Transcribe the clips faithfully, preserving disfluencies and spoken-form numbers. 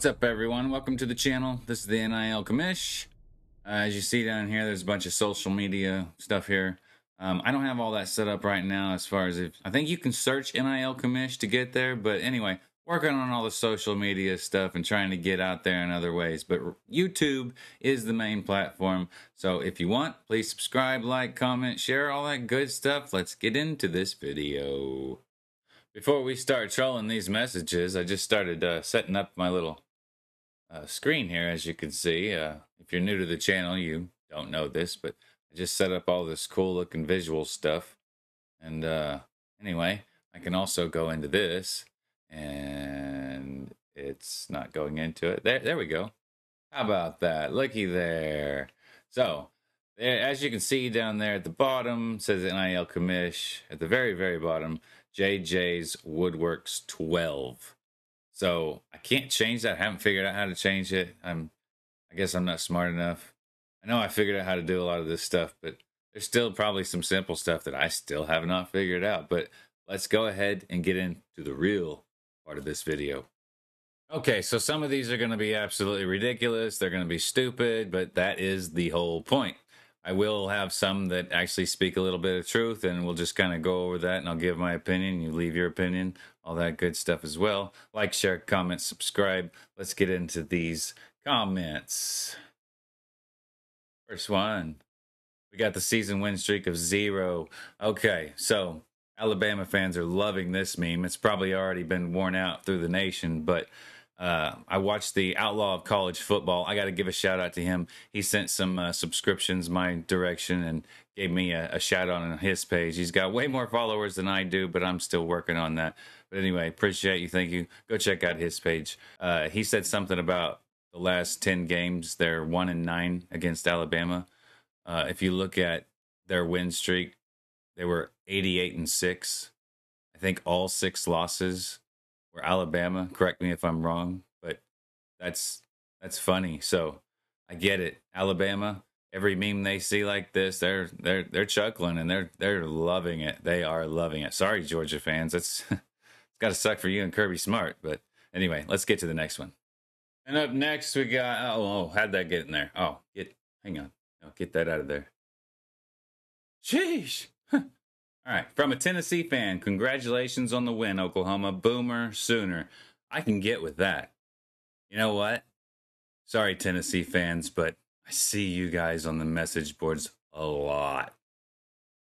What's up, everyone? Welcome to the channel. This is the N I L Commish. Uh, as you see down here, there's a bunch of social media stuff here. Um, I don't have all that set up right now as far as if... I think you can search N I L Commish to get there, but anyway, working on all the social media stuff and trying to get out there in other ways. But YouTube is the main platform, so if you want, please subscribe, like, comment, share, all that good stuff. Let's get into this video. Before we start trolling these messages, I just started uh, setting up my little uh, screen here, as you can see. Uh, if you're new to the channel, you don't know this, but I just set up all this cool-looking visual stuff. And uh, anyway, I can also go into this, and it's not going into it. There, there we go. How about that? Looky there. So, there, as you can see down there at the bottom, it says N I L Commish. At the very, very bottom, J J's Woodworks twelve. So I can't change that. I haven't figured out how to change it. I'm, I guess I'm not smart enough. I know I figured out how to do a lot of this stuff, but there's still probably some simple stuff that I still have not figured out. But let's go ahead and get into the real part of this video. Okay, so some of these are going to be absolutely ridiculous. They're going to be stupid, but that is the whole point. I will have some that actually speak a little bit of truth, and we'll just kind of go over that, and I'll give my opinion, you leave your opinion, all that good stuff as well. Like, share, comment, subscribe. Let's get into these comments. First one, we got the season win streak of zero. Okay, so Alabama fans are loving this meme. It's probably already been worn out through the nation, but... Uh, I watched the Outlaw of College Football. I got to give a shout out to him. He sent some uh, subscriptions my direction and gave me a, a shout out on his page. He's got way more followers than I do, but I'm still working on that. But anyway, appreciate you. Thank you. Go check out his page. Uh, he said something about the last ten games. They're one and nine against Alabama. Uh, if you look at their win streak, they were eighty-eight and six. I think all six losses were Alabama. Correct me if I'm wrong, but that's that's funny. So I get it. Alabama, every meme they see like this, they're they're they're chuckling and they're they're loving it. They are loving it. Sorry, Georgia fans. It's it's gotta suck for you and Kirby Smart. But anyway, let's get to the next one. And up next we got oh, oh how'd that get in there? Oh, get hang on. No, get that out of there. Sheesh. All right, from a Tennessee fan, congratulations on the win, Oklahoma. Boomer, Sooner. I can get with that. You know what? Sorry, Tennessee fans, but I see you guys on the message boards a lot.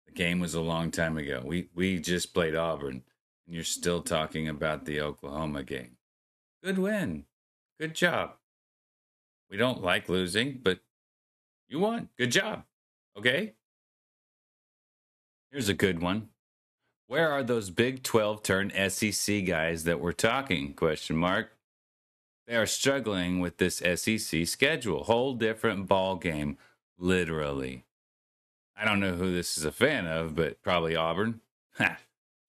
The game was a long time ago. We, we just played Auburn, and you're still talking about the Oklahoma game. Good win. Good job. We don't like losing, but you won. Good job. Okay? Here's a good one. Where are those Big twelve turn S E C guys that we're talking? Question mark. They are struggling with this S E C schedule. Whole different ball game, literally. I don't know who this is a fan of, but probably Auburn. Ha!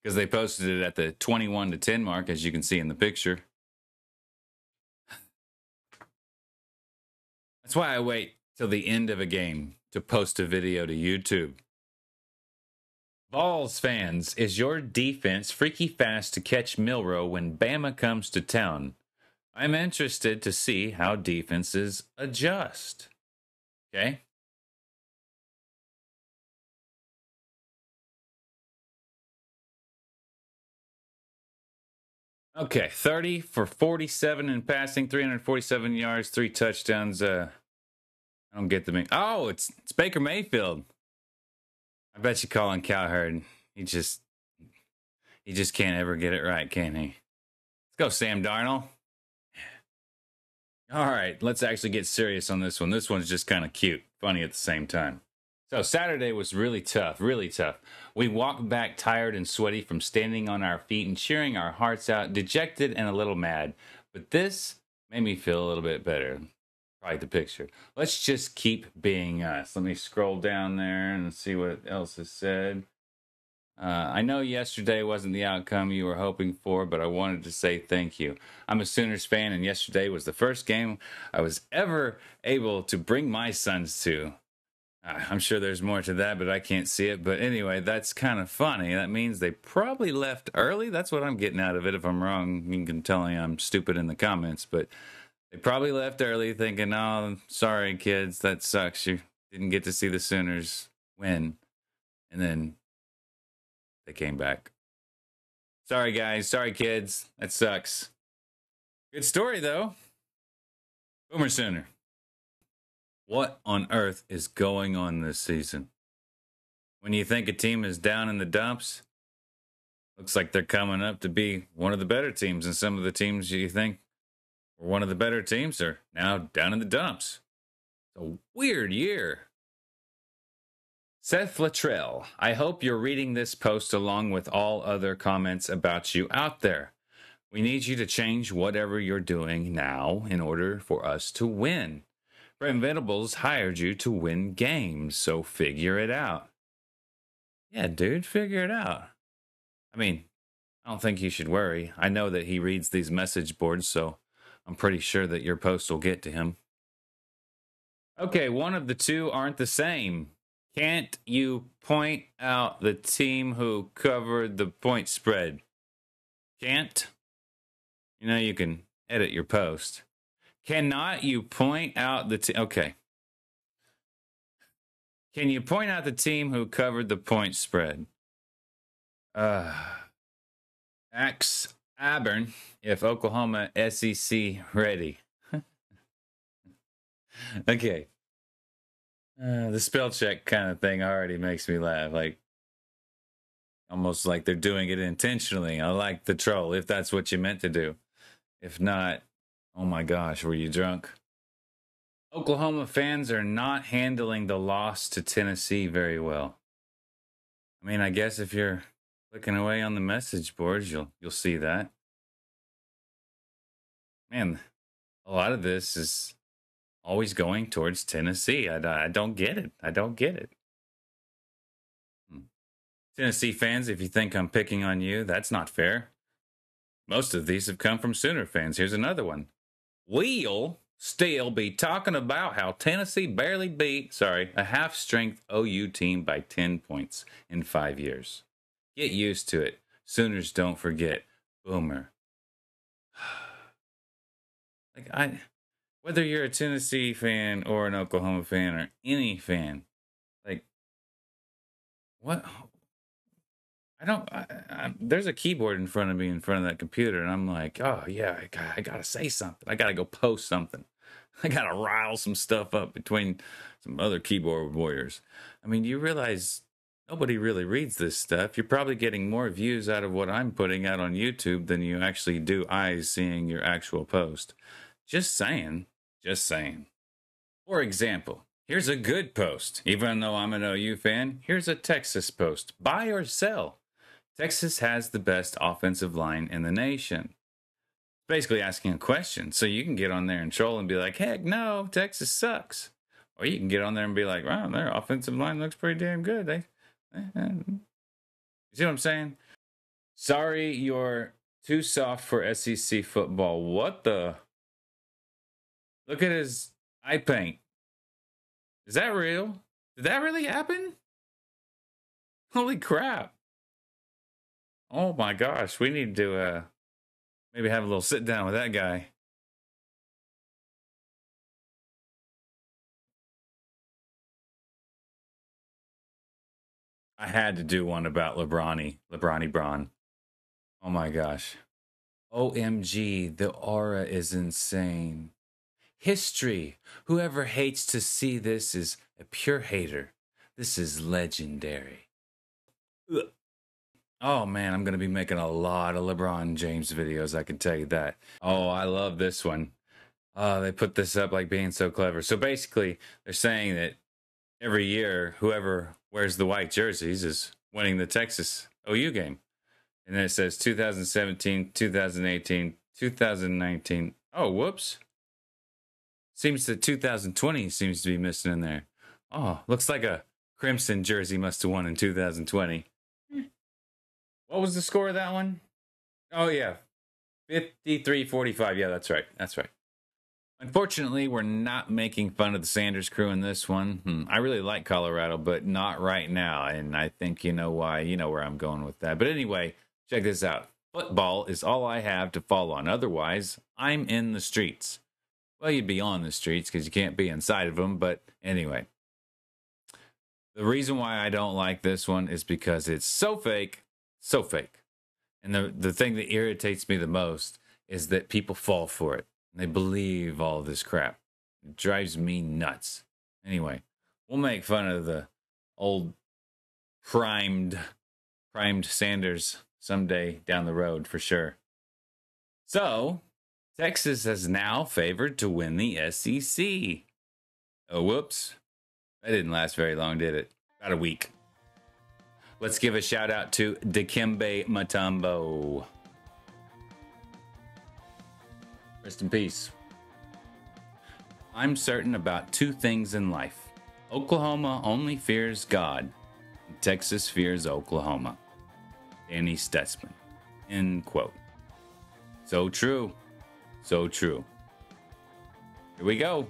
Because they posted it at the twenty-one to ten mark, as you can see in the picture. That's why I wait till the end of a game to post a video to YouTube. Vols fans, is your defense freaky fast to catch Milroe when Bama comes to town? I'm interested to see how defenses adjust. Okay? Okay, thirty for forty-seven in passing, three hundred forty-seven yards, three touchdowns. Uh, I don't get the main. Oh, it's, it's Baker Mayfield. I bet you Colin Cowherd, he just, he just can't ever get it right, can he? Let's go, Sam Darnold. All right, let's actually get serious on this one. This one's just kind of cute, funny at the same time. So Saturday was really tough, really tough. We walked back tired and sweaty from standing on our feet and cheering our hearts out, dejected and a little mad. But this made me feel a little bit better. Probably the picture. Let's just keep being us. Let me scroll down there and see what else is said. Uh, I know yesterday wasn't the outcome you were hoping for, but I wanted to say thank you. I'm a Sooners fan, and yesterday was the first game I was ever able to bring my sons to. Uh, I'm sure there's more to that, but I can't see it. But anyway, that's kind of funny. That means they probably left early. That's what I'm getting out of it. If I'm wrong, you can tell me I'm stupid in the comments, but... They probably left early thinking, oh, sorry, kids, that sucks. You didn't get to see the Sooners win. And then they came back. Sorry, guys. Sorry, kids. That sucks. Good story, though. Boomer Sooner. What on earth is going on this season? When you think a team is down in the dumps, looks like they're coming up to be one of the better teams. And some of the teams you think were one of the better teams are now down in the dumps. It's a weird year. Seth Littrell, I hope you're reading this post along with all other comments about you out there. We need you to change whatever you're doing now in order for us to win. Brent Venables hired you to win games, so figure it out. Yeah, dude, figure it out. I mean, I don't think you should worry. I know that he reads these message boards, so I'm pretty sure that your post will get to him. Okay, one of the two aren't the same. Can't you point out the team who covered the point spread? Can't? You know, you can edit your post. Cannot you point out the team? Okay. Can you point out the team who covered the point spread? Uh, Axe Auburn, if Oklahoma S E C ready. Okay. Uh, the spell check kind of thing already makes me laugh. Like, almost like they're doing it intentionally. I like the troll, if that's what you meant to do. If not, oh my gosh, were you drunk? Oklahoma fans are not handling the loss to Tennessee very well. I mean, I guess if you're clicking away on the message boards, you'll you'll see that. Man, a lot of this is always going towards Tennessee. I, I don't get it. I don't get it. Hmm. Tennessee fans, if you think I'm picking on you, that's not fair. Most of these have come from Sooner fans. Here's another one. We'll still be talking about how Tennessee barely beat, sorry, a half-strength O U team by ten points in five years. Get used to it. Sooners don't forget. Boomer. Like, I... Whether you're a Tennessee fan or an Oklahoma fan or any fan, like, what? I don't, I, I, there's a keyboard in front of me, in front of that computer, and I'm like, oh, yeah, I gotta, I gotta say something. I gotta go post something. I gotta rile some stuff up between some other keyboard warriors. I mean, you realize nobody really reads this stuff. You're probably getting more views out of what I'm putting out on YouTube than you actually do eyes seeing your actual post. Just saying, just saying. For example, here's a good post. Even though I'm an O U fan, here's a Texas post. Buy or sell. Texas has the best offensive line in the nation. Basically asking a question. So you can get on there and troll and be like, heck no, Texas sucks. Or you can get on there and be like, wow, their offensive line looks pretty damn good. They, eh, eh. You see what I'm saying? Sorry, you're too soft for S E C football. What the... Look at his eye paint. Is that real? Did that really happen? Holy crap. Oh my gosh, we need to uh, maybe have a little sit down with that guy. I had to do one about LeBron-y. LeBron-y Bron. Oh my gosh. O M G, the aura is insane. History. Whoever hates to see this is a pure hater. This is legendary. Ugh. Oh, man, I'm going to be making a lot of LeBron James videos, I can tell you that. Oh, I love this one. Oh, they put this up like being so clever. So basically, they're saying that every year, whoever wears the white jerseys is winning the Texas O U game. And then it says two thousand seventeen, two thousand eighteen, two thousand nineteen. Oh, whoops. Seems that two thousand twenty seems to be missing in there. Oh, looks like a Crimson jersey must have won in two thousand twenty. What was the score of that one? Oh, yeah. fifty-three forty-five. Yeah, that's right. That's right. Unfortunately, we're not making fun of the Sanders crew in this one. Hmm, I really like Colorado, but not right now. And I think you know why. You know where I'm going with that. But anyway, check this out. Football is all I have to fall on. Otherwise, I'm in the streets. Well, you'd be on the streets because you can't be inside of them. But anyway, the reason why I don't like this one is because it's so fake, so fake. And the, the thing that irritates me the most is that people fall for it. They believe all this crap. It drives me nuts. Anyway, we'll make fun of the old primed, primed Sanders someday down the road for sure. So, Texas is now favored to win the S E C. Oh, whoops. That didn't last very long, did it? About a week. Let's give a shout out to Dikembe Mutombo. Rest in peace. I'm certain about two things in life. Oklahoma only fears God. And Texas fears Oklahoma. Danny Stutsman. End quote. So true. So true. Here we go.